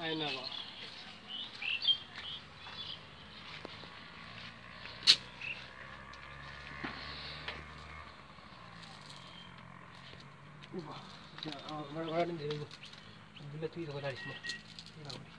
I never. What are you doing?